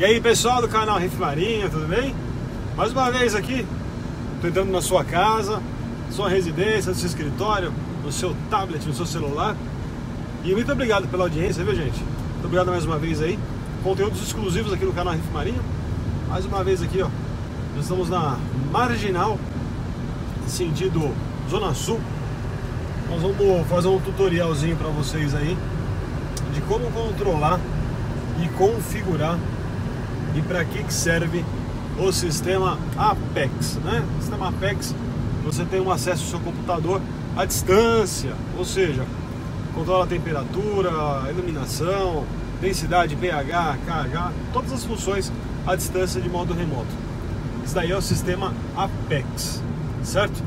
E aí, pessoal do canal Reef Marine, tudo bem? Mais uma vez aqui, estou entrando na sua casa, sua residência, seu escritório, no seu tablet, no seu celular. E muito obrigado pela audiência, viu, gente? Muito obrigado mais uma vez aí. Conteúdos exclusivos aqui no canal Reef Marine. Mais uma vez aqui, ó. Nós estamos na Marginal, sentido Zona Sul. Nós vamos fazer um tutorialzinho para vocês aí de como controlar e configurar e para que serve o sistema Apex, né? O sistema Apex, você tem um acesso ao seu computador à distância, ou seja, controla a temperatura, a iluminação, densidade, pH, KH, todas as funções à distância de modo remoto. Isso daí é o sistema Apex, certo?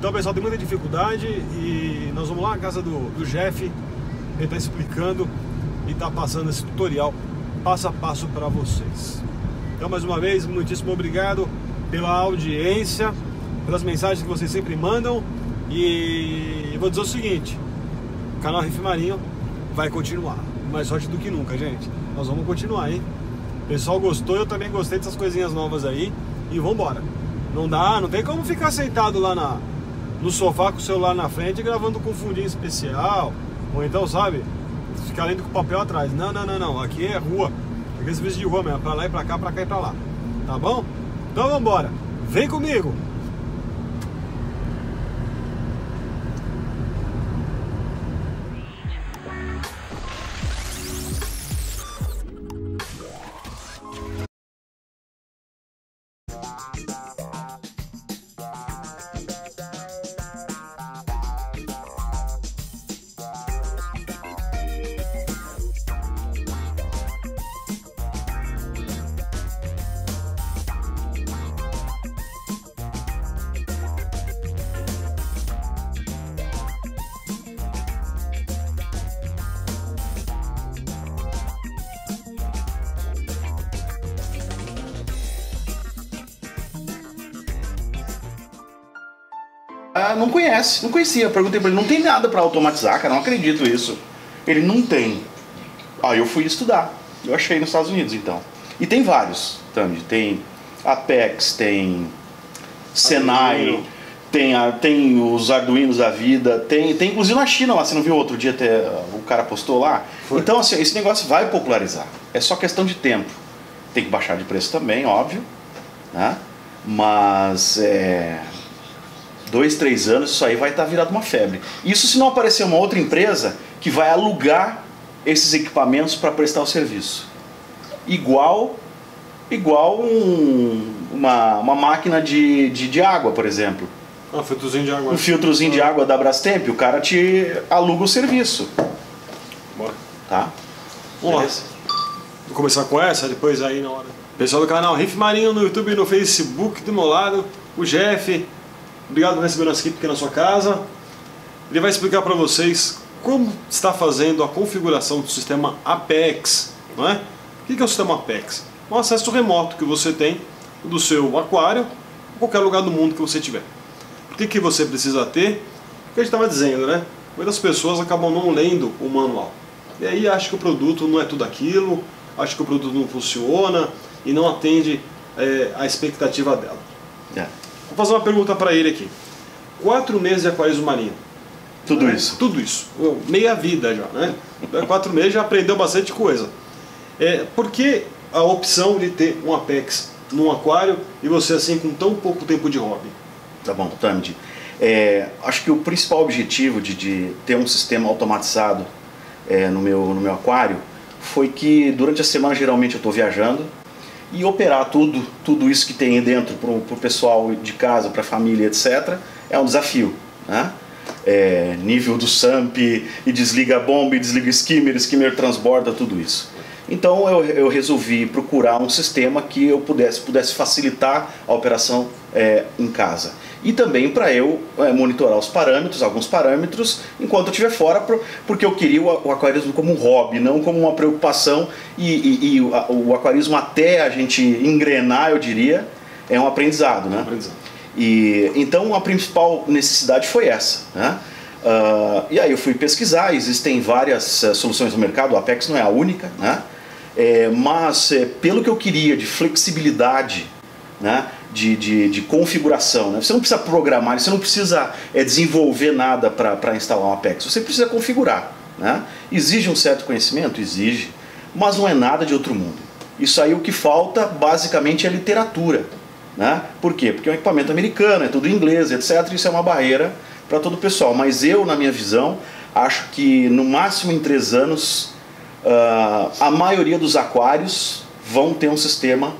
Então, pessoal, tem muita dificuldade e nós vamos lá na casa do Jeff, ele está explicando e está passando esse tutorial passo a passo para vocês. Então, mais uma vez, muitíssimo obrigado pela audiência, pelas mensagens que vocês sempre mandam. E vou dizer o seguinte: o canal Reef Marine vai continuar, mais sorte do que nunca, gente. Nós vamos continuar, hein? O pessoal gostou, eu também gostei dessas coisinhas novas aí. E vambora. Não dá, não tem como ficar sentado lá no sofá com o celular na frente gravando com fundinho especial, ou então, sabe, ficar lendo com o papel atrás. Não, não, não, não. Aqui é rua. Aqui é serviço de rua mesmo. Pra lá e pra cá, pra cá e pra lá. Tá bom? Então vambora. Vem comigo. Não conhece, não conhecia. Perguntei pra ele, não tem nada pra automatizar, cara, não acredito isso. Ele, não tem. Aí eu fui estudar, eu achei nos Estados Unidos, então. E tem vários, Tami, tem Apex, tem Senai, tem os Arduinos da vida, tem inclusive na China lá, você não viu outro dia, até o cara postou lá? Foi. Então, assim, esse negócio vai popularizar, é só questão de tempo. Tem que baixar de preço também, óbvio, né? Mas, 2, 3 anos, isso aí vai estar virado uma febre. Isso se não aparecer uma outra empresa que vai alugar esses equipamentos para prestar o serviço. Igual uma máquina de água, por exemplo. Um filtrozinho de água. Um filtrozinho de água da Brastemp, o cara te aluga o serviço. Bora. Tá? Vamos lá. Vou começar com essa, depois aí na hora. Pessoal do canal Reef Marine no YouTube e no Facebook, do meu lado, o Jeff. Obrigado por receber nossa equipe aqui na sua casa. Ele vai explicar para vocês como está fazendo a configuração do sistema Apex, não é? O que é o sistema Apex? É um acesso remoto que você tem do seu aquário, ou qualquer lugar do mundo que você tiver. O que você precisa ter? O que a gente estava dizendo, né? Muitas pessoas acabam não lendo o manual. E aí acha que o produto não é tudo aquilo, acha que o produto não funciona e não atende a expectativa dela. Vou fazer uma pergunta para ele aqui. 4 meses de aquarismo marinho. Tudo isso? Tudo isso. Meia vida já, né? 4 meses já aprendeu bastante coisa. Por que a opção de ter um Apex num aquário e você assim com tão pouco tempo de hobby? Tá bom, Tandy. Acho que o principal objetivo de ter um sistema automatizado no meu aquário foi que durante a semana geralmente eu estou viajando, e operar tudo isso que tem dentro para o pessoal de casa, para a família, etc., é um desafio, né? Nível do SAMP, e desliga a bomba, e desliga o skimmer transborda, tudo isso. Então eu resolvi procurar um sistema que eu pudesse facilitar a operação em casa. E também para eu monitorar os parâmetros, alguns parâmetros, enquanto eu estiver fora, porque eu queria o aquarismo como um hobby, não como uma preocupação. E o aquarismo, até a gente engrenar, eu diria, é um aprendizado, né? E então a principal necessidade foi essa, né? E aí eu fui pesquisar, existem várias soluções no mercado, o Apex não é a única, né? mas pelo que eu queria de flexibilidade, né, de configuração, né? Você não precisa programar, você não precisa desenvolver nada para instalar um Apex, você precisa configurar, né? Exige um certo conhecimento? Exige, mas não é nada de outro mundo. Isso aí o que falta basicamente é literatura, né? Por quê? Porque é um equipamento americano, é tudo em inglês, etc. Isso é uma barreira para todo o pessoal, mas eu, na minha visão, acho que no máximo em 3 anos a maioria dos aquários vão ter um sistema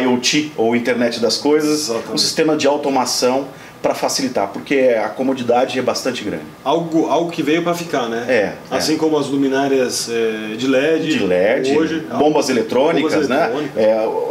IoT, ou Internet das Coisas. Exatamente. Um sistema de automação para facilitar, porque a comodidade é bastante grande. Algo que veio para ficar, né? Assim como as luminárias de LED hoje, bombas eletrônicas, né?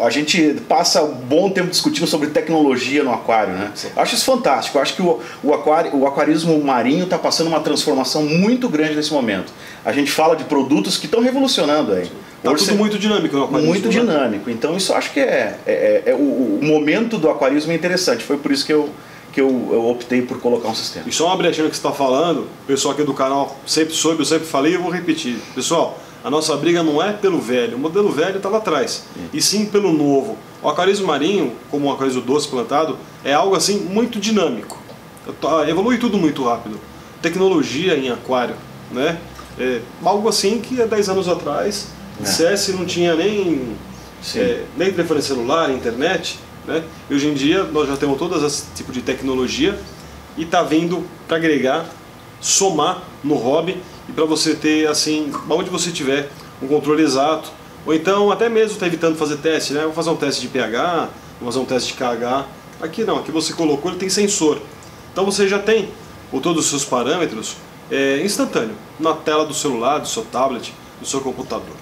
A gente passa um bom tempo discutindo sobre tecnologia no aquário, né? Sim. Acho isso fantástico. Acho que o aquarismo marinho está passando uma transformação muito grande nesse momento. A gente fala de produtos que estão revolucionando aí. Tá tudo muito dinâmico no aquarismo. Muito dinâmico. Então isso acho que é o momento do aquarismo é interessante. Foi por isso que eu optei por colocar um sistema. E só uma brechinha que você está falando, o pessoal aqui do canal sempre soube, eu sempre falei e eu vou repetir. Pessoal, a nossa briga não é pelo velho, o modelo velho está lá atrás, e sim pelo novo. O aquarismo marinho, como o aquarismo doce plantado, é algo assim muito dinâmico. Evolui tudo muito rápido. Tecnologia em aquário, né? É algo assim que há 10 anos atrás, CS não tinha nem telefone celular, internet. Né? E hoje em dia nós já temos todas esse tipo de tecnologia e está vindo para agregar, somar no hobby e para você ter, assim, onde você tiver um controle exato. Ou então até mesmo está evitando fazer teste, né? Vou fazer um teste de pH, vou fazer um teste de KH. Aqui não, aqui você colocou, ele tem sensor. Então você já tem todos os seus parâmetros instantâneo, na tela do celular, do seu tablet, do seu computador.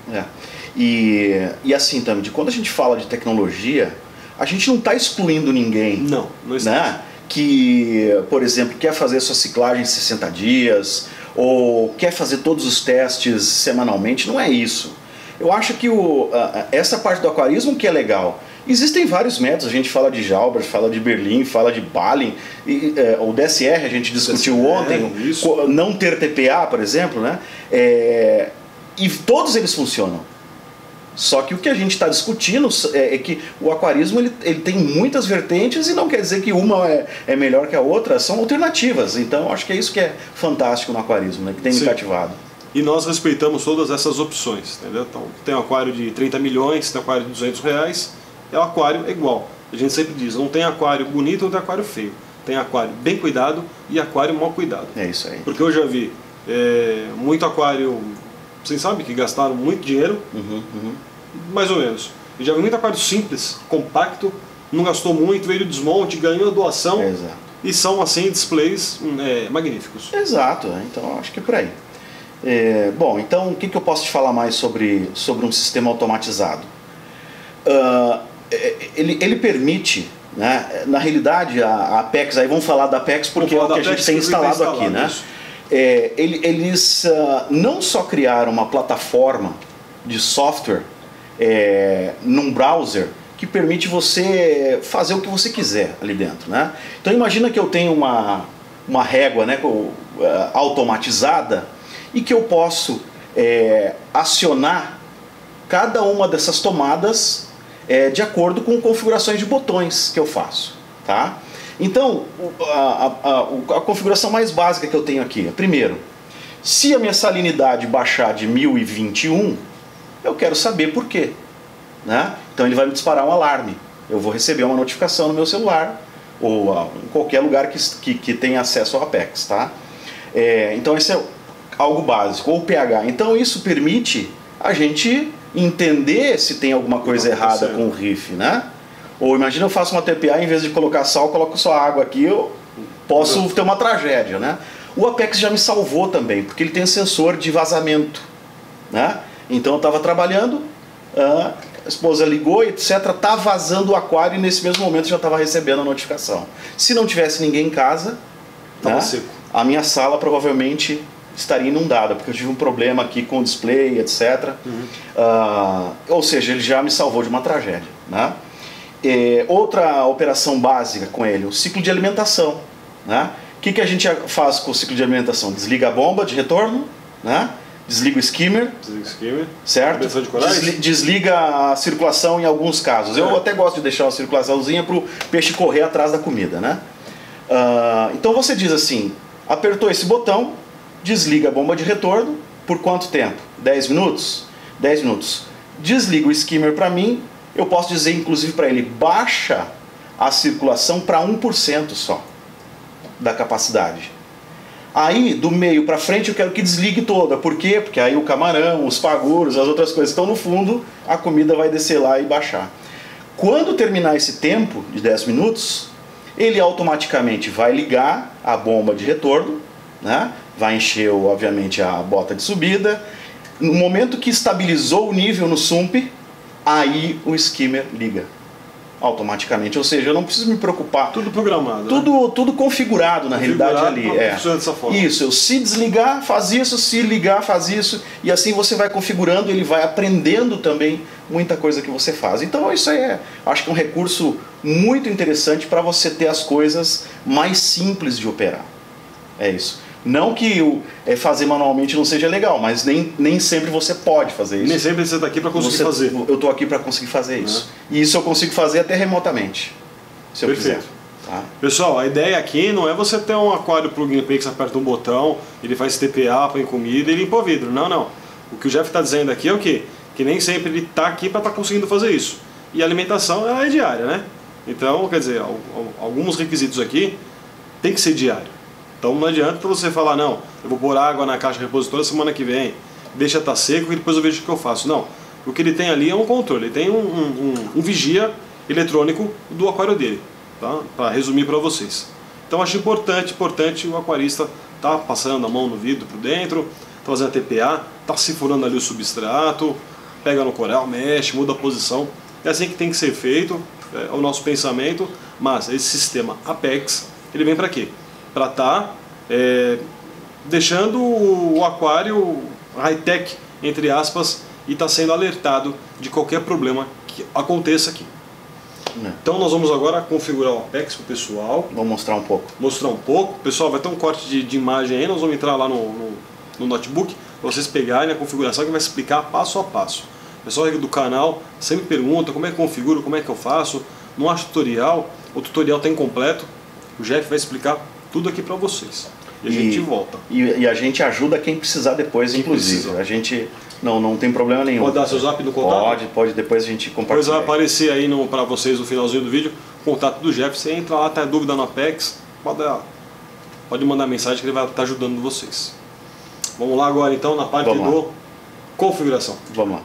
E assim também, quando a gente fala de tecnologia, a gente não está excluindo ninguém. Não, não está. Né? Que, por exemplo, quer fazer sua ciclagem em 60 dias, ou quer fazer todos os testes semanalmente, não é isso. Eu acho que essa parte do aquarismo que é legal. Existem vários métodos, a gente fala de Jaubert, fala de Berlim, fala de Bali, o DSR a gente discutiu ontem, isso. Não ter TPA, por exemplo, né? E todos eles funcionam. Só que o que a gente está discutindo é que o aquarismo ele tem muitas vertentes e não quer dizer que uma é melhor que a outra, são alternativas. Então acho que é isso que é fantástico no aquarismo, né? Que tem me cativado. E nós respeitamos todas essas opções, entendeu? Então, tem um aquário de 30 milhões, tem um aquário de 200 reais, é um aquário igual. A gente sempre diz, não tem aquário bonito, não tem aquário feio. Tem aquário bem cuidado e aquário mal cuidado. É isso aí. Porque eu já vi muito aquário... Vocês sabem que gastaram muito dinheiro, mais ou menos. Eu já vi muito aquário simples, compacto, não gastou muito, veio o desmonte, ganhou a doação. E são assim displays magníficos. Exato, então acho que é por aí. Bom, então o que eu posso te falar mais sobre um sistema automatizado? Ele permite, né, na realidade a Apex, aí vamos falar da Apex porque é o que a gente tem instalado aqui, né? Eles não só criaram uma plataforma de software num browser que permite você fazer o que você quiser ali dentro, né? Então imagina que eu tenho uma régua, né, automatizada e que eu posso acionar cada uma dessas tomadas de acordo com configurações de botões que eu faço, tá? Então, a configuração mais básica que eu tenho aqui é, primeiro, se a minha salinidade baixar de 1021, eu quero saber por quê, né? Então ele vai me disparar um alarme, eu vou receber uma notificação no meu celular, ou em qualquer lugar que tenha acesso ao Apex, tá? Então esse é algo básico, ou pH. Então isso permite a gente entender se tem alguma coisa errada com o Reef, né? Ou imagina eu faço uma TPA, em vez de colocar sal, coloco só água aqui, eu posso ter uma tragédia, né? O Apex já me salvou também, porque ele tem sensor de vazamento, né? Então eu estava trabalhando, a esposa ligou, etc. Tá vazando o aquário e nesse mesmo momento já estava recebendo a notificação. Se não tivesse ninguém em casa, né, a minha sala provavelmente estaria inundada, porque eu tive um problema aqui com o display, etc. Ou seja, ele já me salvou de uma tragédia, né? Outra operação básica com ele, o ciclo de alimentação, né? Que a gente faz com o ciclo de alimentação? Desliga a bomba de retorno, né? Desliga o skimmer. Desliga o skimmer. Certo? Desliga a circulação em alguns casos. Eu até gosto de deixar uma circulaçãozinha para o peixe correr atrás da comida, né? Então você diz assim, apertou esse botão, desliga a bomba de retorno, por quanto tempo? 10 minutos? 10 minutos. Desliga o skimmer para mim, eu posso dizer inclusive para ele, baixa a circulação para 1% só da capacidade. Aí, do meio para frente, eu quero que desligue toda. Por quê? Porque aí o camarão, os paguros, as outras coisas estão no fundo, a comida vai descer lá e baixar. Quando terminar esse tempo de 10 minutos, ele automaticamente vai ligar a bomba de retorno, né? Vai encher, obviamente, a bota de subida. No momento que estabilizou o nível no sump, aí o skimmer liga automaticamente, ou seja, eu não preciso me preocupar. Tudo programado. Tudo configurado na realidade ali. Funciona dessa forma. Isso, se desligar, faz isso, se ligar, faz isso, e assim você vai configurando, ele vai aprendendo também muita coisa que você faz. Então isso aí é, acho que é um recurso muito interessante para você ter as coisas mais simples de operar. É isso. Não que fazer manualmente não seja legal, mas nem sempre você pode fazer isso. Nem sempre você está aqui para conseguir fazer. Eu estou aqui para conseguir fazer isso. E isso eu consigo fazer até remotamente, se eu quiser. Tá? Pessoal, a ideia aqui não é você ter um aquário plug and play que você aperta um botão, ele faz TPA, põe comida e limpa o vidro. Não, não. O que o Jeff está dizendo aqui é o quê? Que nem sempre ele está aqui para estar conseguindo fazer isso. E a alimentação ela é diária, né? Então, quer dizer, alguns requisitos aqui tem que ser diário. Então não adianta para você falar, não, eu vou pôr água na caixa repositora semana que vem, deixa estar seco e depois eu vejo o que eu faço. Não, o que ele tem ali é um controle, ele tem um vigia eletrônico do aquário dele, tá? Para resumir para vocês. Então acho importante o aquarista tá passando a mão no vidro por dentro, tá fazendo a TPA, tá se furando ali o substrato, pega no coral, mexe, muda a posição. É assim que tem que ser feito, é o nosso pensamento, mas esse sistema Apex, ele vem para quê? Para estar deixando o aquário high-tech, entre aspas, e estar sendo alertado de qualquer problema que aconteça aqui. Então nós vamos agora configurar o Apex para o pessoal. Vou mostrar um pouco. Pessoal, vai ter um corte de imagem aí, nós vamos entrar lá no notebook, para vocês pegarem a configuração que vai explicar passo a passo. O pessoal aqui do canal sempre pergunta como é que eu configuro, como é que eu faço. Não há tutorial, o tutorial está incompleto, o Jeff vai explicar tudo aqui para vocês. E a gente volta. E a gente ajuda quem precisar depois, inclusive. A gente não tem problema nenhum. Pode dar seu zap no contato? Pode, depois a gente compartilha. Depois vai aparecer aí para vocês no finalzinho do vídeo o contato do Jeff. Você entra lá, tá dúvida no Apex, pode mandar mensagem que ele vai estar ajudando vocês. Vamos lá agora então na parte do configuração. Vamos lá.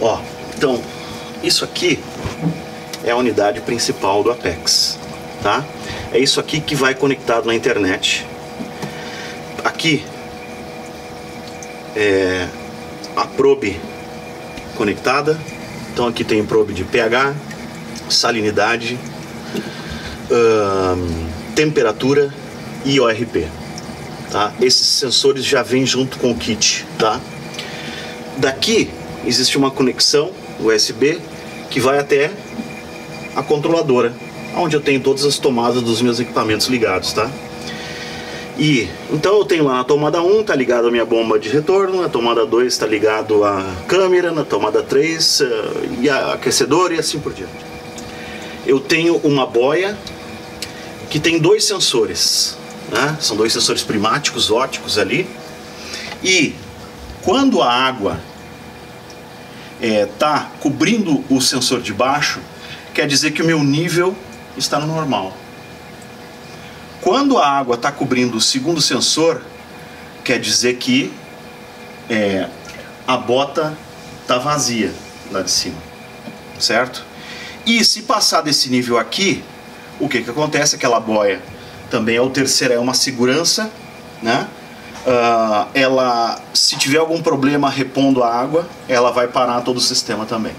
Ó, então, isso aqui é a unidade principal do Apex, tá? É isso aqui que vai conectado na internet. Aqui é a probe conectada. Então aqui tem probe de pH, salinidade, temperatura e ORP, tá? Esses sensores já vêm junto com o kit, tá? Daqui existe uma conexão USB que vai até a controladora, onde eu tenho todas as tomadas dos meus equipamentos ligados, tá? E então eu tenho lá na tomada 1 tá ligado a minha bomba de retorno, na tomada 2 tá ligado a câmera, na tomada 3 e a aquecedor e assim por diante. Eu tenho uma boia que tem dois sensores, né? São dois sensores primáticos, óticos ali. E quando a água tá cobrindo o sensor de baixo, quer dizer que o meu nível está no normal. Quando a água está cobrindo o segundo sensor, quer dizer que a bota está vazia lá de cima, certo? E se passar desse nível aqui, o que acontece? Aquela boia também é o terceiro, é uma segurança, né? Ela, se tiver algum problema repondo a água, ela vai parar todo o sistema também.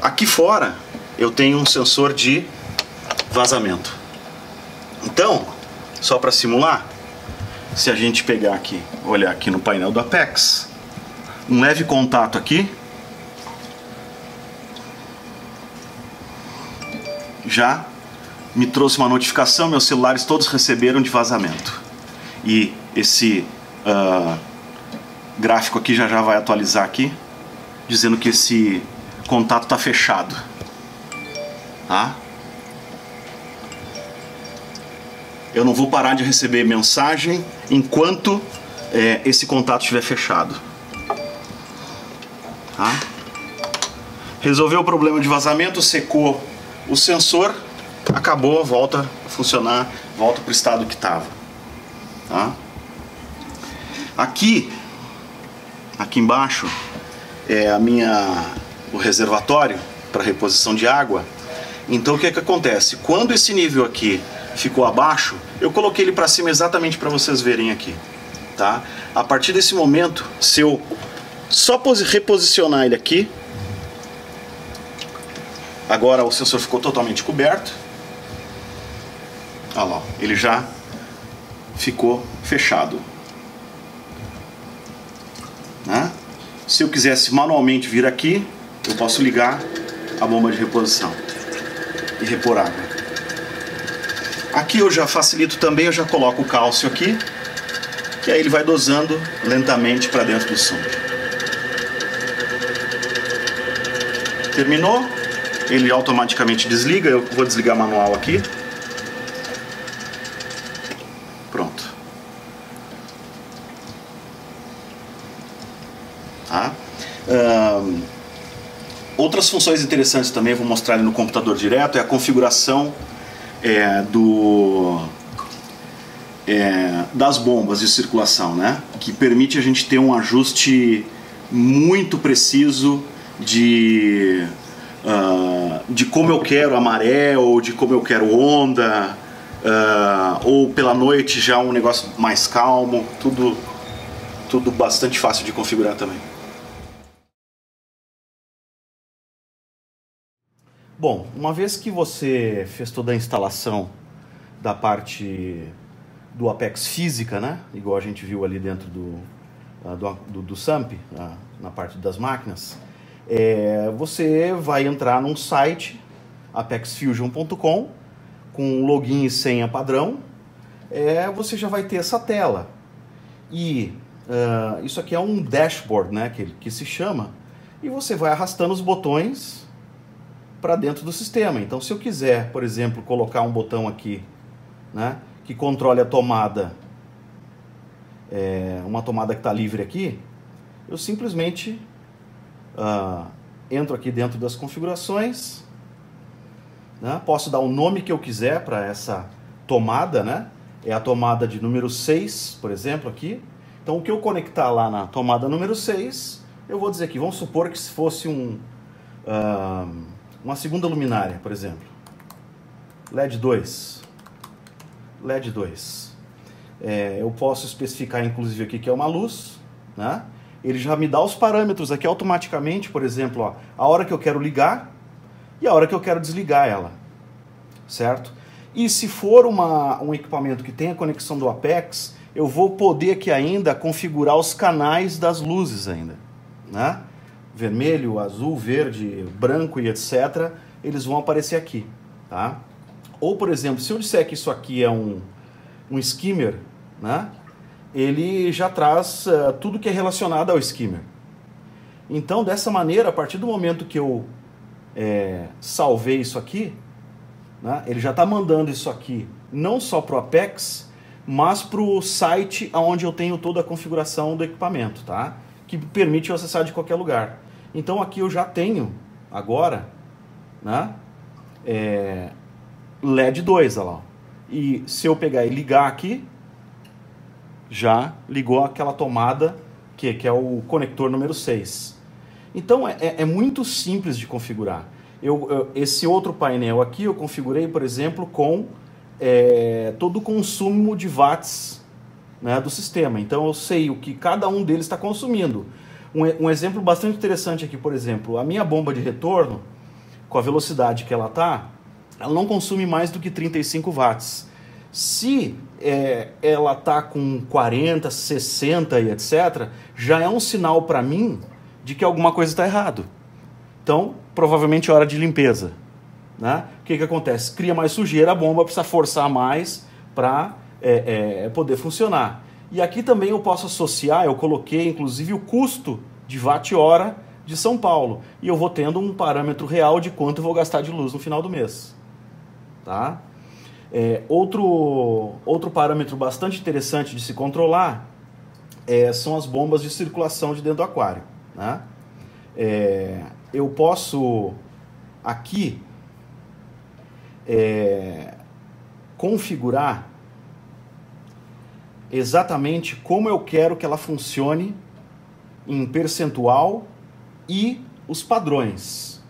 Aqui fora eu tenho um sensor de vazamento. Então, só para simular, se a gente pegar aqui, olhar aqui no painel do Apex, um leve contato aqui, já me trouxe uma notificação, meus celulares todos receberam de vazamento. E esse gráfico aqui já vai atualizar aqui, dizendo que esse contato está fechado, tá? Eu não vou parar de receber mensagem enquanto esse contato estiver fechado, tá? Resolveu o problema de vazamento, secou o sensor, acabou, volta a funcionar, volta para o estado que estava, tá? Aqui embaixo é o reservatório para reposição de água. Então o que é que acontece? Quando esse nível aqui ficou abaixo, eu coloquei ele para cima exatamente para vocês verem aqui, tá? A partir desse momento, se eu só reposicionar ele aqui, agora o sensor ficou totalmente coberto. Olha lá, ele já ficou fechado, né? Se eu quisesse manualmente vir aqui, eu posso ligar a bomba de reposição e repor água. Aqui eu já facilito também, eu já coloco o cálcio aqui, que aí ele vai dosando lentamente para dentro do sonde. Terminou, ele automaticamente desliga, eu vou desligar manual aqui. Pronto. Tá? Outras funções interessantes também, vou mostrar ali no computador direto, é a configuração das bombas de circulação, né? Que permite a gente ter um ajuste muito preciso de como eu quero a maré, ou de como eu quero onda, ou pela noite já um negócio mais calmo, tudo bastante fácil de configurar também. Bom, uma vez que você fez toda a instalação da parte do Apex física, né? Igual a gente viu ali dentro do SAMP, na parte das máquinas, você vai entrar num site, apexfusion.com, com login e senha padrão. Você já vai ter essa tela. E isso aqui é um dashboard, né? Que se chama. E você vai arrastando os botões para dentro do sistema. Então, se eu quiser, por exemplo, colocar um botão aqui, né, que controle a tomada, uma tomada que está livre aqui, eu simplesmente entro aqui dentro das configurações, né, posso dar o nome que eu quiser para essa tomada, né, é a tomada de número 6, por exemplo, aqui. Então, o que eu conectar lá na tomada número 6, eu vou dizer aqui, vamos supor que se fosse uma segunda luminária, por exemplo, LED 2, eu posso especificar inclusive aqui que é uma luz, né? Ele já me dá os parâmetros aqui automaticamente, por exemplo, ó, a hora que eu quero ligar e a hora que eu quero desligar ela, certo? E se for um equipamento que tenha conexão do Apex, eu vou poder aqui ainda configurar os canais das luzes ainda, né? Vermelho, azul, verde, branco e etc. Eles vão aparecer aqui, tá? Ou, por exemplo, se eu disser que isso aqui é um skimmer, né? Ele já traz tudo que é relacionado ao skimmer. Então, dessa maneira, a partir do momento que eu salvei isso aqui, né? Ele já está mandando isso aqui não só para o Apex, mas para o site onde eu tenho toda a configuração do equipamento, tá? Que permite eu acessar de qualquer lugar. Então aqui eu já tenho agora, né, LED 2, olha lá. E se eu pegar e ligar aqui, já ligou aquela tomada que é o conector número 6. Então é muito simples de configurar. Esse outro painel aqui eu configurei, por exemplo, com todo o consumo de watts, né, do sistema. Então eu sei o que cada um deles está consumindo. Um exemplo bastante interessante aqui, por exemplo, a minha bomba de retorno, com a velocidade que ela está, ela não consome mais do que 35 watts. Se ela está com 40, 60 e etc, já é um sinal para mim de que alguma coisa está errado. Então, provavelmente é hora de limpeza, né? O que acontece? Cria mais sujeira, a bomba precisa forçar mais para poder funcionar. E aqui também eu posso associar, eu coloquei inclusive o custo de watt-hora de São Paulo. E eu vou tendo um parâmetro real de quanto eu vou gastar de luz no final do mês. Tá? Outro parâmetro bastante interessante de se controlar são as bombas de circulação de dentro do aquário. Né? Eu posso aqui configurar exatamente como eu quero que ela funcione em percentual e os padrões.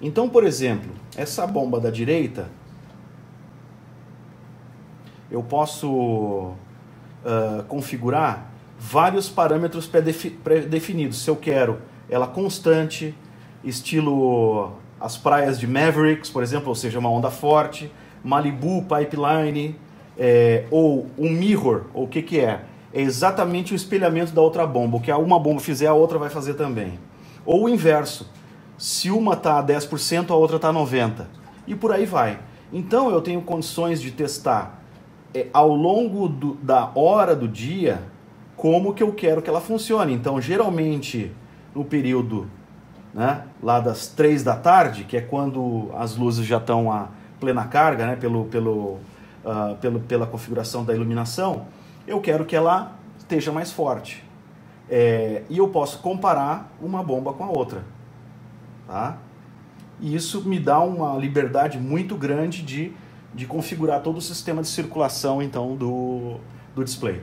Então, por exemplo, essa bomba da direita, eu posso configurar vários parâmetros pré-definidos. Se eu quero ela constante, estilo as praias de Mavericks, por exemplo, ou seja, uma onda forte, Malibu Pipeline, ou um mirror, ou o que que é? É exatamente o espelhamento da outra bomba. O que uma bomba fizer, a outra vai fazer também. Ou o inverso. Se uma está a 10%, a outra está a 90%. E por aí vai. Então eu tenho condições de testar ao longo da hora do dia como que eu quero que ela funcione. Então geralmente no período, né, lá das 3 da tarde, que é quando as luzes já estão a plena carga, né, pela configuração da iluminação, eu quero que ela esteja mais forte. E eu posso comparar uma bomba com a outra. Tá? E isso me dá uma liberdade muito grande de configurar todo o sistema de circulação então, do display.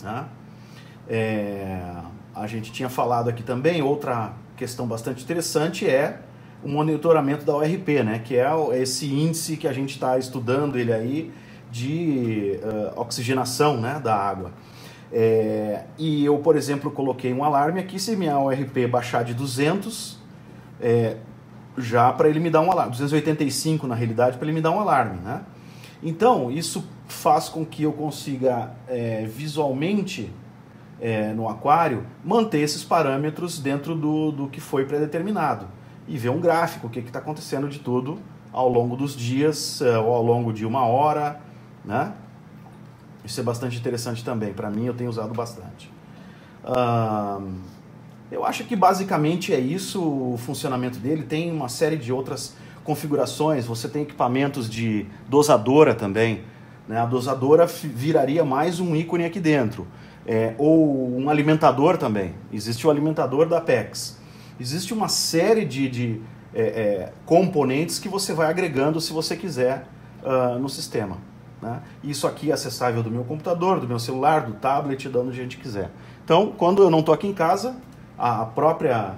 Tá? A gente tinha falado aqui também, outra questão bastante interessante é o monitoramento da ORP, né? Que é esse índice que a gente está estudando ele aí de oxigenação, né, da água. E eu, por exemplo, coloquei um alarme aqui, se minha ORP baixar de 200, já para ele me dar um alarme, 285 na realidade, para ele me dar um alarme, né? Então, isso faz com que eu consiga visualmente, no aquário, manter esses parâmetros dentro do que foi pré-determinado e ver um gráfico, o que está acontecendo de tudo ao longo dos dias ou ao longo de uma hora, né? Isso é bastante interessante também, para mim eu tenho usado bastante. Eu acho que basicamente é isso o funcionamento dele, tem uma série de outras configurações, você tem equipamentos de dosadora também, né? A dosadora viraria mais um ícone aqui dentro, ou um alimentador também, existe o alimentador da Apex, existe uma série de componentes que você vai agregando se você quiser no sistema. Né? Isso aqui é acessável do meu computador, do meu celular, do tablet, de onde a gente quiser. Então, quando eu não estou aqui em casa, a própria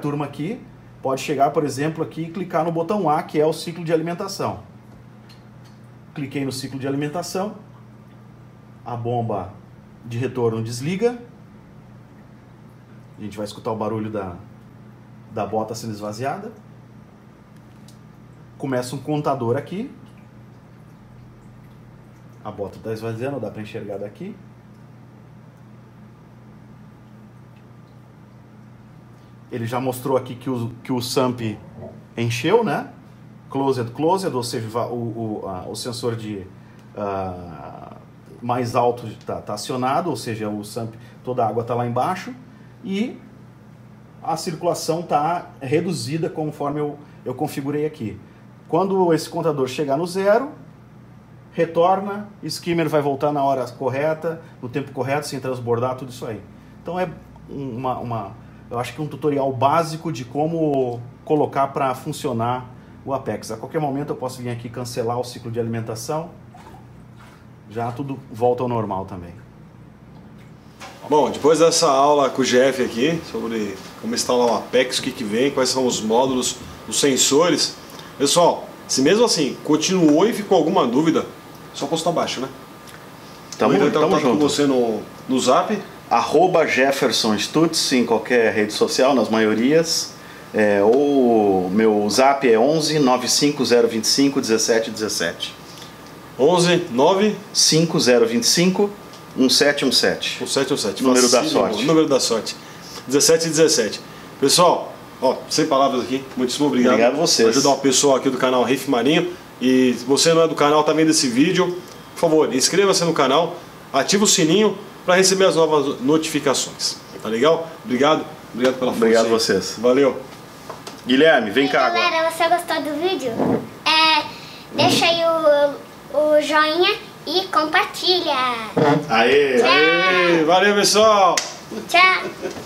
turma aqui pode chegar, por exemplo, aqui e clicar no botão A, que é o ciclo de alimentação. Cliquei no ciclo de alimentação, a bomba de retorno desliga, a gente vai escutar o barulho da bota sendo esvaziada, começa um contador aqui, a bota está esvaziando, dá para enxergar daqui. Ele já mostrou aqui que o SAMP encheu, né? Closed, closed, ou seja, o sensor de mais alto está acionado, ou seja, o SAMP, toda a água está lá embaixo e a circulação está reduzida conforme eu configurei aqui. Quando esse contador chegar no zero, retorna, skimmer vai voltar na hora correta, no tempo correto, sem transbordar, tudo isso aí. Então é eu acho que um tutorial básico de como colocar para funcionar o Apex. A qualquer momento eu posso vir aqui cancelar o ciclo de alimentação, já tudo volta ao normal também. Bom, depois dessa aula com o Jeff aqui, sobre como instalar o Apex, o que vem, quais são os módulos, os sensores. Pessoal, se mesmo assim continuou e ficou alguma dúvida, só postar abaixo, né? Tamo junto. Então, tá com você no Zap. @JefersonStuts em qualquer rede social, nas maiorias. Ou meu Zap é 11 95025 1717. 11 95025 1717. 1717. Número da sorte. Número da sorte. 1717. Pessoal, ó, sem palavras aqui. Muitíssimo obrigado. Obrigado a vocês. Por ajudar o pessoal aqui do canal Reef Marinho. E se você não é do canal, está vendo esse vídeo, por favor, inscreva-se no canal, ativa o sininho para receber as novas notificações. Tá legal? Obrigado. Obrigado pela força. Obrigado a vocês. Valeu. Guilherme, vem cá agora. Galera, você gostou do vídeo? Deixa aí o joinha e compartilha. Aê! Tchau. Aê! Valeu, pessoal! Tchau!